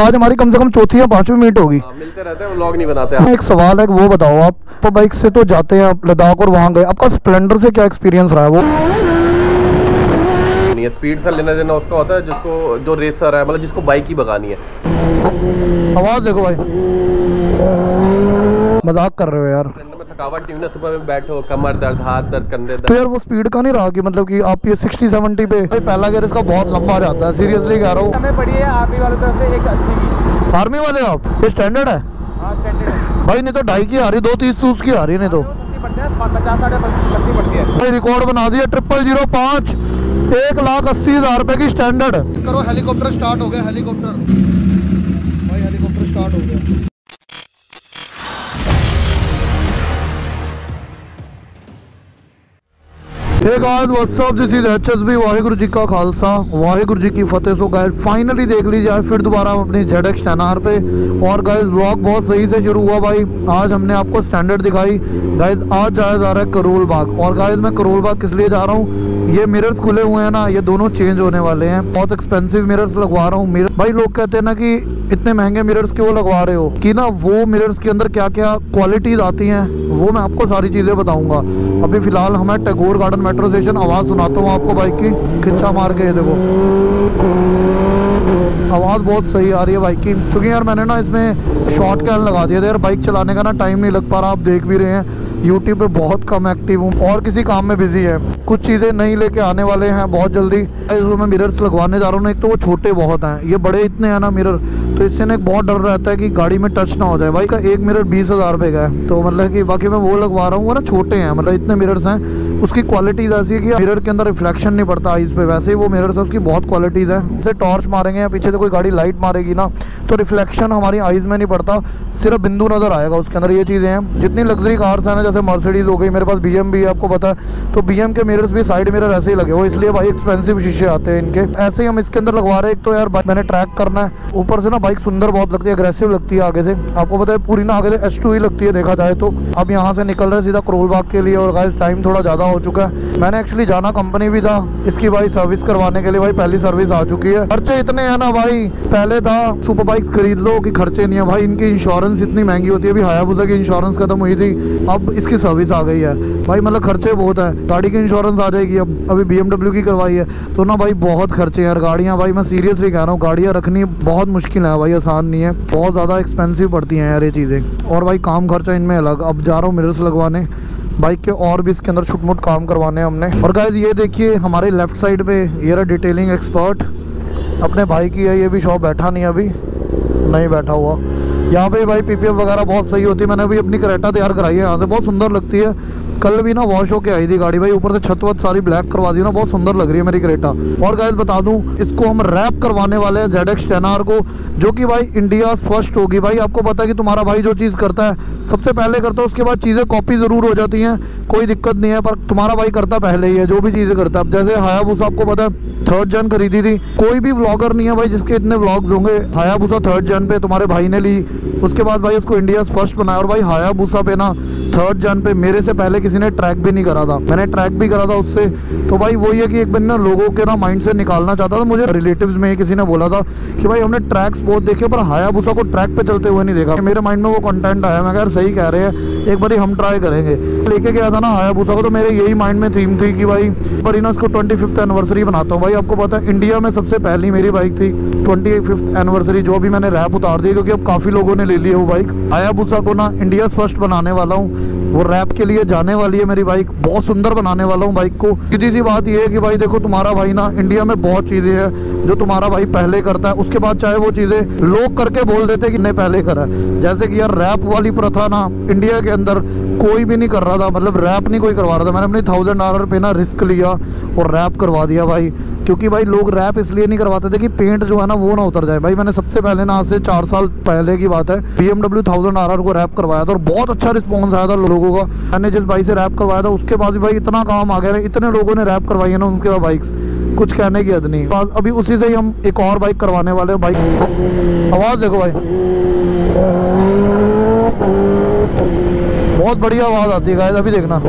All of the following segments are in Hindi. आज हमारी कम से कम चौथी या पांचवी मीट होगी। मिलते रहते हैं, व्लॉग नहीं बनाते हैं। एक सवाल है वो बताओ, आप बाइक से तो जाते हैं आप लद्दाख और वहाँ गए, आपका स्प्लेंडर से क्या एक्सपीरियंस रहा है? वो स्पीड से लेना देना उसका होता है जिसको, जो रेसर है मतलब जिसको बाइक ही भगानी है। आवाज देखो भाई, मजाक कर रहे हो यार। थकावट नहीं ना, सुबह में बैठो कमर दर्द, हाथ दर्द, कंधे दर्द। तो यार वो स्पीड का नहीं रहा कि मतलब कि आप ये 60-70 पे पहला गियर इसका बहुत लंबा जाता है, सीरियसली कह रहा हूँ। हमें पड़ी है आर्मी वालों तरफ से 180 की। आर्मी वाले आप, ये स्टैंडर्ड है? हां स्टैंडर्ड है भाई, नहीं तो 2.5 की आ रही, 230 की आ रही, नहीं तो 50-60 पड़ती है भाई। रिकॉर्ड बना दिया 0005, 1,80,000 रुपए की स्टैंडर्ड। करो हेलीकॉप्टर स्टार्ट हो गया, हेलीकॉप्टर भाई, हेलीकॉप्टर स्टार्ट हो गया। Hey guys what's up, this is HSB। Waheguru ji का खालसा, वाहेगुरु जी की फतेह। सो गाइस फाइनली देख लीजिए यार, फिर दोबारा हम अपनी ZX10R पे। और गाइस व्लॉग बहुत सही से शुरू हुआ भाई, आज हमने आपको स्टैंडर्ड दिखाई। गाइस आज जाया जा रहा है करोल बाग, और गाइस मैं करोल बाग किस लिए जा रहा हूँ, ये मिरर्स खुले हुए हैं ना, ये दोनों चेंज होने वाले हैं। बहुत एक्सपेंसिव मिरर्स लगवा रहा हूँ। मिरर भाई लोग कहते हैं ना कि इतने महंगे मिरर्स क्यों लगवा रहे हो, कि ना वो मिरर्स के अंदर क्या क्या क्वालिटीज आती हैं वो मैं आपको सारी चीज़ें बताऊंगा। अभी फिलहाल हमें टैगोर गार्डन मेट्रो स्टेशन, आवाज़ सुनाता हूँ आपको बाइक की, खिंचा मार के। ये देखो आवाज़ बहुत सही आ रही है बाइक की, क्योंकि यार मैंने ना इसमें शॉर्ट कैन लगा दिया था यार, बाइक चलाने का ना टाइम नहीं लग पा रहा। आप देख भी रहे हैं यूट्यूब पे बहुत कम एक्टिव हूँ और किसी काम में बिजी है, कुछ चीज़ें नहीं लेके आने वाले हैं बहुत जल्दी। इसमें मैं मिरर्स लगवाने जा रहा हूँ, एक तो वो छोटे बहुत हैं, ये बड़े इतने हैं ना मिरर, तो इससे ना एक बहुत डर रहता है कि गाड़ी में टच ना हो जाए। बाइक का एक मिरर 20,000 रुपये का है, तो मतलब कि बाकी मैं वो लगवा रहा हूँ, वो ना छोटे हैं, मतलब इतने मिरर्स हैं। उसकी क्वालिटीज़ ऐसी है कि मिरर के अंदर रिफ्लेक्शन नहीं पड़ता आइज़ पे, वैसे ही वो मिरर्स है उसकी बहुत क्वालिटीज़ है। जैसे टॉर्च मारेंगे या पीछे से कोई गाड़ी लाइट मारेगी ना, तो रिफ्लेक्शन हमारी आइज़ में नहीं पड़ता, सिर्फ बिंदु नज़र आएगा उसके अंदर। ये चीज़ें हैं। जितनी लग्जरी कार्स हैं ना, जैसे मर्सिडीज़ हो गई, मेरे पास BMW है आपको पता है, तो BM के मिरर्स भी साइड मिरर ऐसे ही लगे हुए, इसलिए भाई एक्सपेंसिव शीशे आते हैं इनके। ऐसे ही हम इसके अंदर लगवा रहे हैं। तो यार मैंने ट्रैक करना है, ऊपर से ना बाइक सुंदर बहुत लगती है, एग्रेसिव लगती है आगे से, आपको पता है पूरी ना आगे से H2 ही लगती है देखा जाए तो। अब यहाँ से निकल रहे सीधा करोल बाग के लिए, और गाइस टाइम थोड़ा ज़्यादा हो चुका है। मैंने एक्चुअली जाना कंपनी भी था इसकी भाई सर्विस करवाने के लिए, भाई पहली सर्विस आ चुकी है। खर्चे इतने हैं ना भाई, पहले था सुपर बाइक्स खरीद लो कि खर्चे नहीं है भाई, इनकी इंश्योरेंस इतनी महंगी होती है। अभी हायाबुसा की इंश्योरेंस खत्म हुई थी, अब इसकी सर्विस आ गई है भाई, मतलब खर्चे बहुत हैं। गाड़ी की इंश्योरेंस आ जाएगी अब, अभी BMW की करवाई है, तो ना भाई बहुत खर्चे हैं यार। गाड़ियाँ भाई मैं सीरियसली कह रहा हूँ, गाड़ियाँ रखनी बहुत मुश्किल है भाई, आसान नहीं है, बहुत ज़्यादा एक्सपेंसिव पड़ती हैं यार ये चीज़ें। और भाई काम खर्चा इनमें अलग। अब जा रहा हूँ मिरर्स लगवाने बाइक के, और भी इसके अंदर छुटमुट काम करवाने हमने। और गाइस ये देखिए हमारे लेफ्ट साइड पे ये रहा डिटेलिंग एक्सपर्ट, अपने भाई की है ये भी शॉप। बैठा नहीं, अभी नहीं बैठा हुआ। यहाँ पे भाई PPF वगैरह बहुत सही होती है, मैंने अभी अपनी करेटा तैयार कराई है यहाँ से, बहुत सुंदर लगती है। कल भी ना वॉश होके आई थी गाड़ी भाई, ऊपर से छत वत सारी ब्लैक करवा दी ना, बहुत सुंदर लग रही है मेरी क्रेटा। और गाइस बता दूं, इसको हम रैप करवाने वाले हैं ZX10R को, जो कि भाई इंडिया फर्स्ट होगी भाई। आपको पता है कि तुम्हारा भाई जो चीज़ करता है सबसे पहले करता है, उसके बाद चीज़ें कॉपी ज़रूर हो जाती हैं, कोई दिक्कत नहीं है, पर तुम्हारा भाई करता पहले ही है जो भी चीज़ें करता है। जैसे हायाबुसा आपको पता है 3rd gen खरीदी थी, कोई भी व्लॉगर नहीं है भाई जिसके इतने व्लॉग्स होंगे। हायाबुसा 3rd gen पे तुम्हारे भाई ने ली, उसके बाद भाई उसको इंडिया फर्स्ट बनाया। और भाई हायाबुसा पे ना 3rd gen पे मेरे से पहले किसी ने ट्रैक भी नहीं करा था, मैंने ट्रैक भी करा था उससे। तो भाई वही है कि एक बार ना लोगों के ना माइंड से निकालना चाहता था, मुझे रिलेटिव्स में किसी ने बोला था कि भाई हमने ट्रैक्स बहुत देखे पर हायाबुसा को ट्रैक पे चलते हुए नहीं देखा। मेरे माइंड में वो कंटेंट आया, मैं यार सही कह रहे हैं, एक बार हम ट्राई करेंगे। लेके गया था ना हायाबुसा को, तो मेरे यही माइंड में थीम थी कि भाई पर ना उसको 25th anniversary बनाता हूँ भाई। आपको पता है इंडिया में सबसे पहली मेरी बाइक थी 25th anniversary, जो भी मैंने रैप उतार दी, क्योंकि अब काफ़ी लोगों ने ले ली है वो बाइक। हायाबुसा को ना इंडिया फर्स्ट बनाने वाला हूँ, वो रैप के लिए जाने वाली है मेरी बाइक, बहुत सुंदर बनाने वाला हूँ बाइक को। सीधी सी बात ये है कि भाई देखो तुम्हारा भाई ना इंडिया में बहुत चीज़ें हैं जो तुम्हारा भाई पहले करता है, उसके बाद चाहे वो चीज़ें लोग करके बोल देते कि नहीं पहले करा है। जैसे कि यार रैप वाली प्रथा ना इंडिया के अंदर कोई भी नहीं कर रहा था, मतलब रैप नहीं कोई करवा रहा था। मैंने अपनी 1000 डॉलर पे ना रिस्क लिया और रैप करवा दिया भाई, क्योंकि भाई लोग रैप इसलिए नहीं करवाते थे कि पेंट जो है ना वो ना उतर जाए। भाई मैंने सबसे पहले ना आज से 4 साल पहले की बात है BMW 1000RR को रैप करवाया था, और बहुत अच्छा रिस्पॉन्स आया था लोगों का। मैंने जिस भाई से रैप करवाया था उसके बाद भी भाई इतना काम आ गया ना, इतने लोगों ने रैप करवाई है ना उनके बाद बाइक्स, कुछ कहने की हद नहीं। अभी उसी से ही हम एक और बाइक करवाने वाले हैं। बाइक आवाज़ देखो भाई, बहुत बढ़िया आवाज़ आती है गाइस, अभी देखना।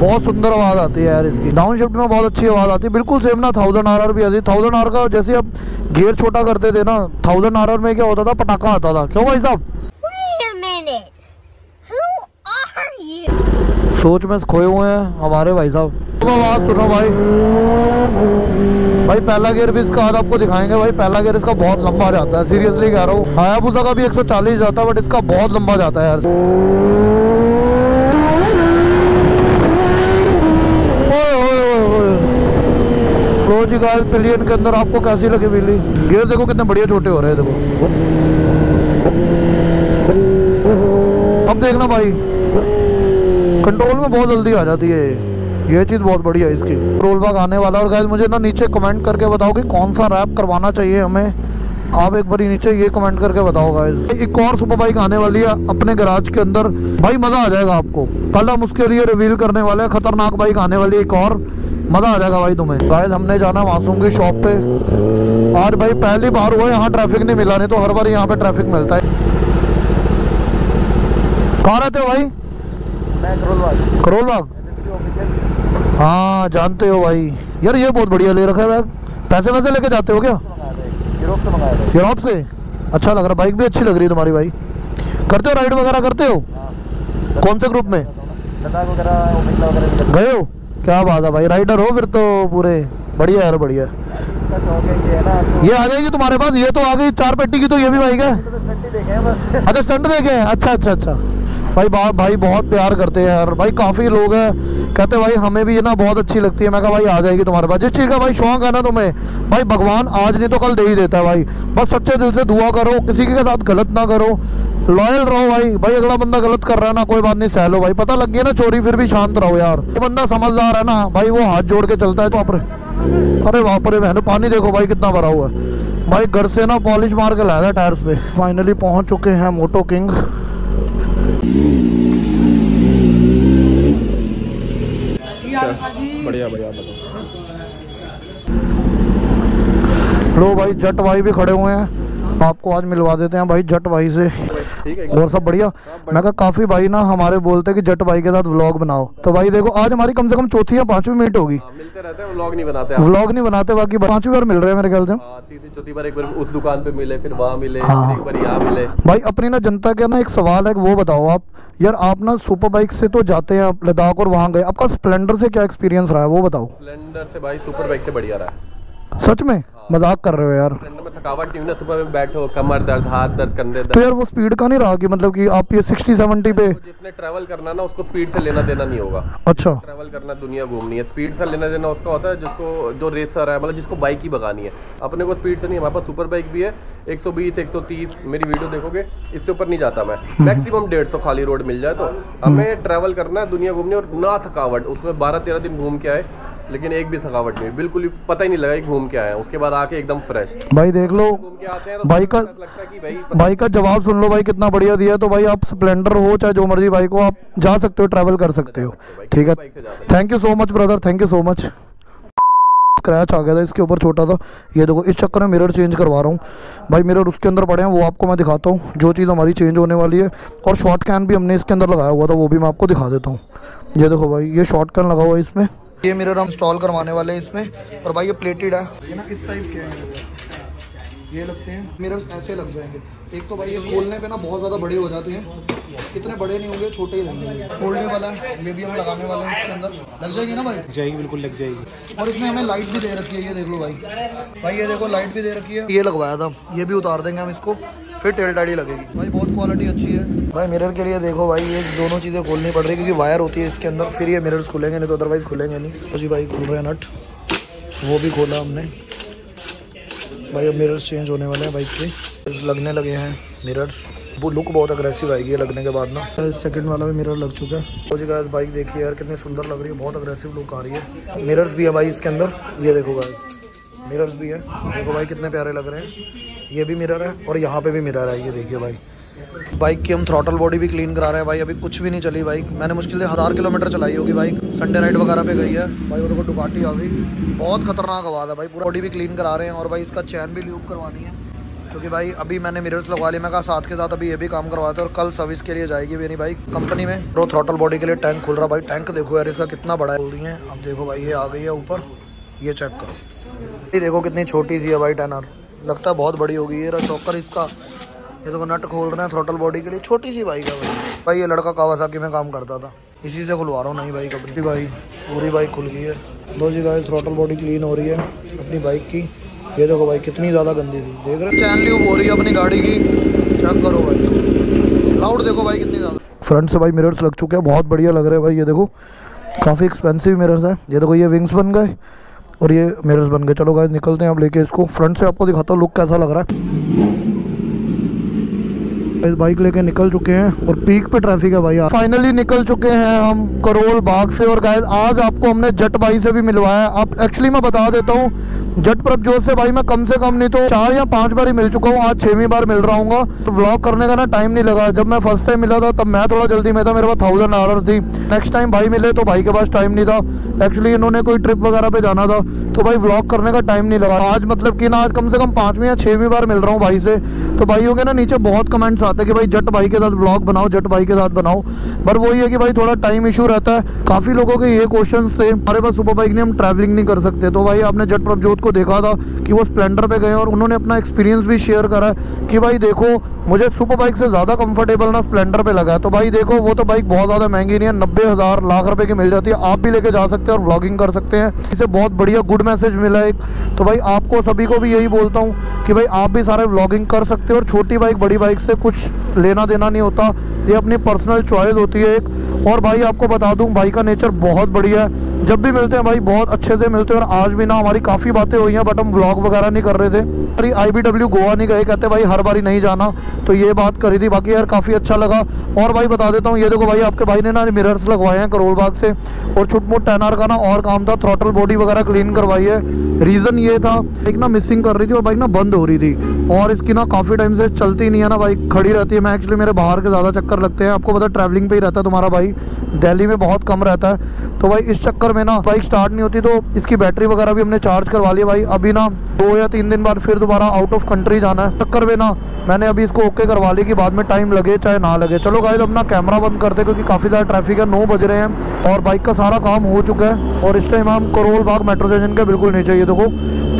बहुत सुंदर आवाज आती है यार इसकी। डाउन शिफ्ट में बहुत अच्छी आवाज आती है, बिल्कुल सेम ना 1000 RR भी आती है। 1000 RR का जैसे अब गियर छोटा करते थे ना, 1000 RR में क्या होता था, पटाखा आता था। क्यों भाई साहब, सोच में खोए हुए हैं हमारे भाई साहब। आवाज सुनो भाई, भाई पहला गियर भी इसका आज आपको दिखाएंगे। भाई पहला गियर इसका बहुत लंबा जाता है, सीरियसली कह रहा हूँ। हायाबुसा का भी 140 जाता है, बट इसका बहुत लंबा जाता है यार। जी गाइस, पिलियन के अंदर आपको कैसी लगी बिल्ली? गियर देखो कितने बढ़िया छोटे हो रहे हैं, देखो। अब देखना भाई, कंट्रोल में बहुत जल्दी आ जाती है, ये चीज़ बहुत बढ़िया है इसकी। करोल बाग आने वाला। और गाइस मुझे ना नीचे कमेंट करके बताओ कि कौन सा रैप करवाना चाहिए हमें। आप एक बार नीचे ये कमेंट करके बताओ गाइस। एक और सुपर बाइक आने वाली है अपने गराज के अंदर, भाई मज़ा आ जाएगा आपको। कल हम उसके लिए रिवील करने वाले हैं। खतरनाक बाइक आने वाली है एक और, मज़ा आ जाएगा भाई तुम्हें। गाइस हमने जाना मासूम की शॉप पे। और भाई पहली बार हुआ यहाँ ट्रैफिक नहीं मिला, नहीं तो हर बार यहाँ पे ट्रैफिक मिलता है। कहाँ रहते हो भाई? मैं करोल बाग। हाँ जानते हो भाई। यार ये बहुत बढ़िया ले रखा है बैग। पैसे वैसे लेके जाते हो क्या? यूरोप से? अच्छा लग रहा, बाइक भी अच्छी लग रही है तुम्हारी भाई। करते हो राइड वगैरह, करते हो कौन से ग्रुप में गए हो? क्या बात है भाई, राइडर हो फिर तो पूरे। बढ़िया यार, बढ़िया। ये आ जाएगी तुम्हारे पास, ये तो आ गई 4 पेटी की। तो ये भी भाई क्या? अच्छा स्टंट देखे हैं। अच्छा भाई, भाई बहुत प्यार करते हैं यार भाई। काफ़ी लोग हैं कहते हैं भाई हमें भी ये ना बहुत अच्छी लगती है। मैं कहा भाई आ जाएगी तुम्हारे पास। जिस चीज़ का भाई शौक है ना तुम्हें, भाई भगवान आज नहीं तो कल दे ही देता है भाई। बस सच्चे दिल से दुआ करो, किसी के साथ गलत ना करो, लॉयल रहो भाई। भाई अगला बंदा गलत कर रहा है ना, कोई बात नहीं, सह लो भाई। पता लग गया ना चोरी, फिर भी शांत रहो यार। ये बंदा समझदार है ना भाई, वो हाथ जोड़ के चलता है। तो अरे वहाँ पर बहनों पानी देखो भाई कितना भरा हुआ है भाई। घर से ना पॉलिश मार के लाया था टायर्स पे। फाइनली पहुँच चुके हैं मोटो किंग। बढ़िया बढ़िया। लो भाई जट भाई भी खड़े हुए हैं, आपको आज मिलवा देते हैं भाई जट भाई से। और सब बढ़िया। मैं कहा काफ़ी भाई ना हमारे बोलते कि जट भाई के साथ व्लॉग बनाओ, तो भाई देखो आज हमारी कम से कम 4वीं या 5वीं मीट होगी। मिलते रहते हैं, व्लॉग नहीं बनाते। बाकी 5वीं बार मिल रहे हैं मेरे ख्याल से। उस दुकान पे मिले, फिर वहाँ मिले, एक बार यहाँ मिले। भाई अपनी ना जनता के ना एक सवाल है, वो बताओ आप यार, आप ना सुपर बाइक से तो जाते हैं आप लद्दाख और वहाँ गए, आपका स्प्लेंडर से क्या एक्सपीरियंस रहा है वो बताओ। स्प्लेंडर से भाई सुपर बाइक से बढ़िया रहा है। सच में? हाँ। मजाक कर रहे हो यार। में थकावट नहीं ना, सुबह में बैठो, कमर दर्द, हाथ दर्द, कंधे दर्द। तो यार वो स्पीड का नहीं रहा कि मतलब कि आप ये 60-70 पे जिसने ट्रैवल करना ना उसको स्पीड से लेना देना नहीं होगा। अच्छा ट्रैवल करना, दुनिया घूमनी है, स्पीड से लेना देना उसका होता है जिसको, जो रेसर है, मतलब जिसको बाइक ही भगानी है। अपने को स्पीड से नहीं, हमारे पास सुपर बाइक भी है 120-130। मेरी वीडियो देखोगे, इससे ऊपर नहीं जाता मैं। मैक्सिमम 150 खाली रोड मिल जाए। तो हमें ट्रैवल करना है, दुनिया घूमनी, और ना थकावट। उसमें 12-13 दिन घूम के आए, लेकिन एक भी थकावट नहीं, बिल्कुल पता ही नहीं लगा घूम के आए। उसके बाद आके एकदम फ्रेश भाई। देख लो भाई का जवाब सुन लो भाई, कितना बढ़िया दिया। तो भाई आप स्प्लेंडर हो चाहे जो मर्जी बाइक हो, आप जा सकते हो, ट्रैवल कर सकते हो। ठीक है, thank you so much brother, thank you so much. Scratch आ गया था इसके ऊपर छोटा सा, ये देखो। इस चक्कर में मिरर चेंज करवा रहा हूँ भाई। मिरर उसके अंदर पड़े हैं, वो आपको मैं दिखाता हूँ जो चीज़ हमारी चेंज होने वाली है। और शॉर्ट कैन भी हमने इसके अंदर लगाया हुआ था, वो भी मैं आपको दिखा देता हूँ। ये देखो भाई, ये शॉर्ट कैन लगा हुआ है इसमें। ये मिरर हम इंस्टॉल करवाने वाले हैं इसमें। और भाई ये प्लेटेड है, ये ना इस टाइप के हैं। ये लगते हैं मिरर्स, ऐसे लग जाएंगे। एक तो भाई ये खोलने पे ना बहुत ज़्यादा बड़े हो जाते हैं, इतने बड़े नहीं होंगे, छोटे ही रहेंगे। फोल्डेड वाला ये भी हम लगाने वाले हैं इसके अंदर। लग जाएगी ना भाई? जाएगी, बिल्कुल लग जाएगी। और इसमें हमें लाइट भी दे रखी है, ये देख लो भाई। भाई ये देखो लाइट भी दे रखी है, ये लगवाया था। ये भी उतार देंगे हम इसको, फिर टेल टाड़ी लगेगी भाई। बहुत क्वालिटी अच्छी है भाई मिरर के लिए। देखो भाई ये दोनों चीज़ें खोलनी पड़ रही है क्योंकि वायर होती है इसके अंदर, फिर ये मिरर्स खुलेंगे, नहीं तो अदरवाइज खुलेंगे नहीं। तो जी भाई खुल रहे हैं नट, वो भी खोला हमने भाई। अब मिरर्स चेंज होने वाले हैं बाइक के, लगने लगे हैं मिरर्स। वो लुक बहुत अग्रेसिव आएगी लगने के बाद ना। सेकंड वाला भी मिरर लग चुका है। तो जी गाइस बाइक देखिए यार कितनी सुंदर लग रही है, बहुत अग्रेसिव लुक आ रही है। मिरर्स भी है भाई इसके अंदर, ये देखो गाइस मिरर्स भी है। देखो भाई कितने प्यारे लग रहे हैं। ये भी मिरर है और यहाँ पे भी मिरर है, ये देखिए भाई। बाइक की हम थ्रॉटल बॉडी भी क्लीन करा रहे हैं भाई। अभी कुछ भी नहीं चली बाइक, मैंने मुश्किल से 1000 किलोमीटर चलाई होगी बाइक। संडे राइड वगैरह पे गई है भाई। वो देखो डुकाटी आ गई, बहुत खतरनाक आवाज़ है भाई। पूरा बॉडी भी क्लीन करा रहे हैं और भाई इसका चैन भी लूप करवानी है। क्योंकि भाई अभी मैंने मिरर्स लगवा लिए, मैं कहा साथ के साथ अभी ये भी काम करवाते हैं और कल सर्विस के लिए जाएगी मेरी बाइक कंपनी में। प्रो थ्रॉटल बॉडी के लिए टैंक खुल रहा भाई, टैंक देखो यार इसका कितना बड़ा खोल दिए हैं। अब देखो भाई ये आ गई है ऊपर, ये चेक करो, ये देखो कितनी छोटी सी है भाई टैनर, लगता है बहुत बड़ी होगी। ये चौकर इसका, ये देखो नट खोल रहे हैं थ्रॉटल बॉडी के लिए, छोटी सी बाइक है भाई। ये लड़का कावासाकी में काम करता था, इसी से खुलवा रहा हूँ नई बाइक अपनी। भाई पूरी बाइक खुल गई है। दो जी गाइस थ्रॉटल बॉडी क्लीन हो रही है अपनी बाइक की। ये देखो भाई कितनी ज़्यादा गंदी थी, देख रहे हो, चैन ल्यूब हो रही है अपनी गाड़ी की, चेक करो भाई। क्लाउड देखो भाई कितनी ज़्यादा। फ्रंट से भाई मिरर्स लग चुके हैं, बहुत बढ़िया लग रहे हैं भाई। ये देखो काफ़ी एक्सपेंसिव मिरर्स हैं। ये देखो ये विंग्स बन गए और ये मिरर्स बन गए। चलो गाइस निकलते हैं अब लेके इसको, फ्रंट से आपको दिखाता हूँ लुक कैसा लग रहा है। इस बाइक लेके निकल चुके हैं और पीक पे ट्रैफिक है भाई। फाइनली निकल चुके हैं हम करोल बाग से। और गाइस आज आपको हमने जट भाई से भी मिलवाया। आप एक्चुअली मैं बता देता हूँ जट प्रभजोत से भाई मैं कम से कम नहीं तो 4 या 5 बार ही मिल चुका हूँ, आज 6वीं बार मिल रहा हूँ। तो व्लॉग करने का ना टाइम नहीं लगा, जब मैं फर्स्ट टाइम मिला था तब मैं थोड़ा जल्दी में था, मेरे पास 1000 आवर थी। नेक्स्ट टाइम भाई मिले तो भाई के पास टाइम नहीं था, एक्चुअली इन्होंने कोई ट्रिप वगैरह पे जाना था तो भाई व्लॉग करने का टाइम नहीं लगा। आज मतलब कि ना आज कम से कम 5वीं या 6वीं बार मिल रहा हूँ भाई से। तो भाइयों के ना नीचे बहुत कमेंट्स आते कि भाई जट भाई के साथ व्लॉग बनाओ, जट भाई के साथ बनाओ, पर वो ये कि भाई थोड़ा टाइम इशू रहता है। काफ़ी लोगों के ये क्वेश्चंस थे, हमारे पास सुपर बाइक नहीं, हम ट्रैवलिंग नहीं कर सकते। तो भाई आपने जट प्रभजोत को देखा था कि वो स्प्लेंडर पे गए और उन्होंने अपना एक्सपीरियंस भी शेयर करा कि भाई देखो मुझे सुपर बाइक से ज़्यादा कंफर्टेबल ना स्प्लेंडर पे लगा है। तो भाई देखो वो तो बाइक बहुत ज़्यादा महंगी नहीं है, 90,000 लाख रुपये की मिल जाती है, आप भी लेके जा सकते हैं और व्लॉगिंग कर सकते हैं। इसे बहुत बढ़िया गुड मैसेज मिला एक। तो भाई आपको सभी को भी यही बोलता हूँ कि भाई आप भी सारे व्लॉगिंग कर सकते हो और छोटी बाइक बड़ी बाइक से कुछ लेना देना नहीं होता, ये अपनी पर्सनल चॉइस होती है एक। और भाई आपको बता दूं भाई का नेचर बहुत बढ़िया है, जब भी मिलते हैं भाई बहुत अच्छे से मिलते हैं। और आज भी ना हमारी काफ़ी बातें हुई हैं, बट हम व्लॉग वगैरह नहीं कर रहे थे। अरे IBW गोवा नहीं गए, कहते भाई हर बारी नहीं जाना, तो ये बात करी थी। बाकी यार काफ़ी अच्छा लगा। और भाई बता देता हूँ ये देखो भाई आपके भाई ने ना मिरर्स लगवाए हैं करोल बाग से, और छुटमुट टैनार का ना और काम था, थ्रॉटल बॉडी वगैरह क्लीन करवाई है। रीज़न ये था एक ना मिसिंग कर रही थी और बाइक ना बंद हो रही थी और इसकी ना काफ़ी टाइम से चलती नहीं है ना, बाइक खड़ी रहती है। मैं एक्चुअली मेरे बाहर के ज़्यादा चक्कर लगते हैं, आपको पता ट्रैवलिंग पे ही रहता है तुम्हारा भाई, दिल्ली में बहुत कम रहता है। तो भाई इस चक्कर में ना बाइक स्टार्ट नहीं होती, तो इसकी बैटरी वगैरह भी हमने चार्ज करवा ली है भाई। अभी ना 2 या 3 दिन बाद फिर दोबारा आउट ऑफ कंट्री जाना है, चक्कर में ना मैंने अभी इसको ओके करवा ली कि बाद में टाइम लगे चाहे ना लगे। चलो गाइस अपना कैमरा बंद करते क्योंकि काफ़ी ज़्यादा ट्रैफिक है, 9 बज रहे हैं और बाइक का सारा काम हो चुका है और इस टाइम हम करोल बाग मेट्रो स्टेशन के बिल्कुल नीचे। ये देखो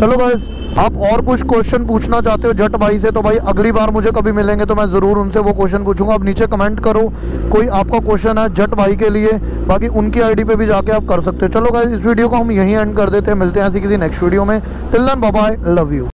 चलो गाइस आप और कुछ क्वेश्चन पूछना चाहते हो जट भाई से तो भाई अगली बार मुझे कभी मिलेंगे तो मैं ज़रूर उनसे वो क्वेश्चन पूछूंगा। आप नीचे कमेंट करो कोई आपका क्वेश्चन है जट भाई के लिए, बाकी उनकी आईडी पे भी जाके आप कर सकते हो। चलो गाइस इस वीडियो को हम यहीं एंड कर देते हैं, मिलते हैं ऐसी किसी नेक्स्ट वीडियो में। Till then bye bye, love you.